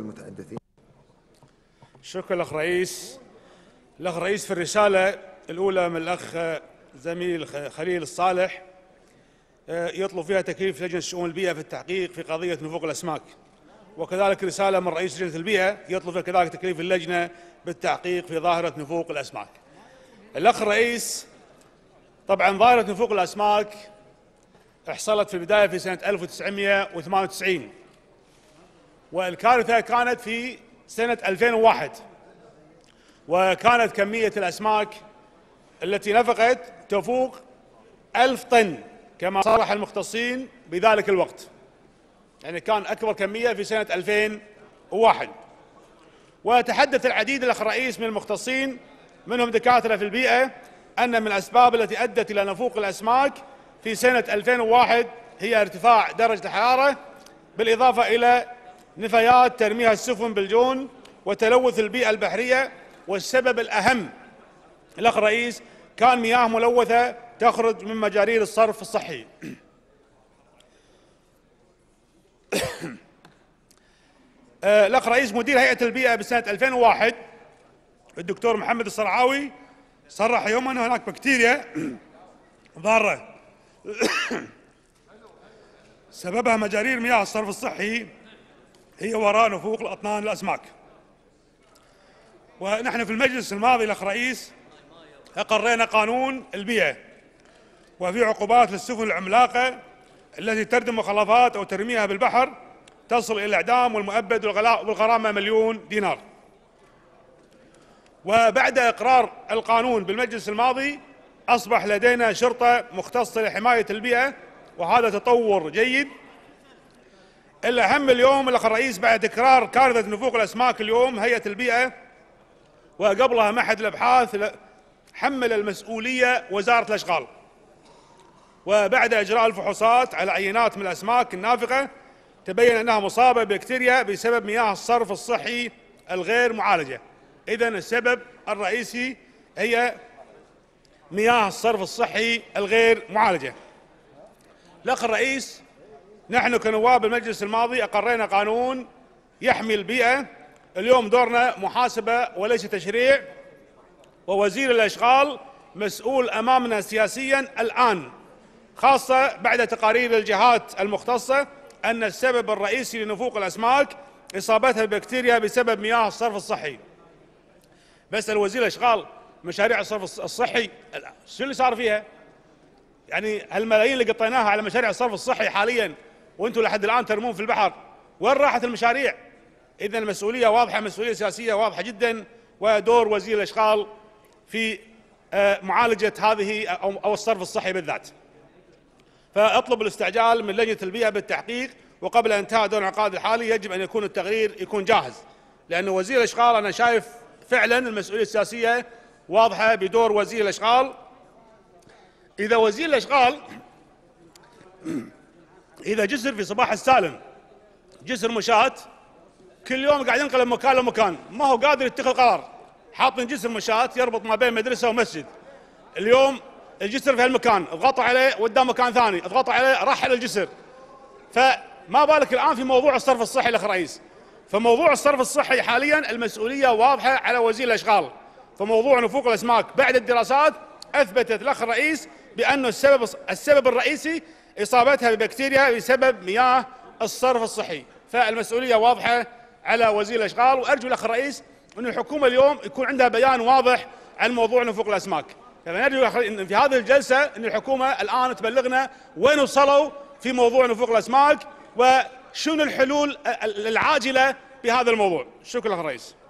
المتحدثين. شكرا لأخ رئيس. الأخ رئيس في الرسالة الأولى من الأخ زميل خليل الصالح يطلب فيها تكليف لجنة شؤون البيئة في التحقيق في قضية نفوق الأسماك، وكذلك رسالة من رئيس لجنة البيئة يطلب كذلك تكليف اللجنة بالتحقيق في ظاهرة نفوق الأسماك. الأخ الرئيس، طبعا ظاهرة نفوق الأسماك حصلت في البداية في سنة 1998، والكارثة كانت في سنة 2001، وكانت كمية الأسماك التي نفقت تفوق 1000 طن كما صرح المختصين بذلك الوقت، يعني كان أكبر كمية في سنة 2001. وتحدث العديد الأخ الرئيس من المختصين منهم دكاترة في البيئة أن من الأسباب التي أدت إلى نفوق الأسماك في سنة 2001 هي ارتفاع درجة الحرارة، بالإضافة إلى نفايات ترميها السفن بالجون وتلوث البيئة البحرية. والسبب الأهم الأخ رئيس كان مياه ملوثة تخرج من مجارير الصرف الصحي. الأخ رئيس، مدير هيئة البيئة بسنة 2001 الدكتور محمد الصرعاوي صرح يوما أن هناك بكتيريا ضارة سببها مجارير مياه الصرف الصحي هي وراء نفوق الأطنان الأسماك. ونحن في المجلس الماضي الأخ رئيس أقرينا قانون البيئة، وفي عقوبات للسفن العملاقة التي تردم مخلفات أو ترميها بالبحر تصل إلى الإعدام والمؤبد والغرامة 1,000,000 دينار. وبعد إقرار القانون بالمجلس الماضي أصبح لدينا شرطة مختصة لحماية البيئة، وهذا تطور جيد. الأهم اليوم الأخ الرئيس، بعد تكرار كارثة نفوق الأسماك اليوم هيئة البيئة وقبلها معهد الأبحاث حمل المسؤولية وزارة الأشغال، وبعد إجراء الفحوصات على عينات من الأسماك النافقة تبين أنها مصابة ببكتيريا بسبب مياه الصرف الصحي الغير معالجة. إذن السبب الرئيسي هي مياه الصرف الصحي الغير معالجة. الأخ الرئيس، نحن كنواب المجلس الماضي أقرينا قانون يحمي البيئة، اليوم دورنا محاسبة وليس تشريع، ووزير الأشغال مسؤول أمامنا سياسيا الآن، خاصة بعد تقارير الجهات المختصة أن السبب الرئيسي لنفوق الأسماك إصابتها ببكتيريا بسبب مياه الصرف الصحي. بسأل وزير الأشغال، مشاريع الصرف الصحي شو اللي صار فيها؟ يعني هالملايين اللي قطيناها على مشاريع الصرف الصحي حاليا وانتم لحد الآن ترمون في البحر، وين راحت المشاريع؟ إذن المسؤولية واضحة، مسؤولية سياسية واضحة جدا، ودور وزير الأشغال في معالجة هذه أو الصرف الصحي بالذات. فأطلب الاستعجال من لجنة البيئة بالتحقيق، وقبل انتهاء دور العقاد الحالي يجب أن يكون التقرير يكون جاهز، لأن وزير الأشغال أنا شايف فعلا المسؤولية السياسية واضحة بدور وزير الأشغال. إذا وزير الأشغال إذا جسر في صباح السالم جسر مشاة كل يوم قاعد ينقل من مكان لمكان، ما هو قادر يتخذ قرار، حاطين جسر مشاة يربط ما بين مدرسة ومسجد، اليوم الجسر في هالمكان اضغطوا عليه وداه مكان ثاني، اضغطوا عليه رحل الجسر، فما بالك الآن في موضوع الصرف الصحي الأخ رئيس. فموضوع الصرف الصحي حاليا المسؤولية واضحة على وزير الأشغال، فموضوع نفوق الأسماك بعد الدراسات أثبتت الأخ الرئيس بأنه السبب الرئيسي إصابتها ببكتيريا بسبب مياه الصرف الصحي، فالمسؤولية واضحة على وزير الأشغال. وأرجو الأخ الرئيس أن الحكومة اليوم يكون عندها بيان واضح عن موضوع نفوق الأسماك، فنرجو في هذه الجلسة أن الحكومة الآن تبلغنا وين وصلوا في موضوع نفوق الأسماك وشنو الحلول العاجلة بهذا الموضوع. شكرا الرئيس.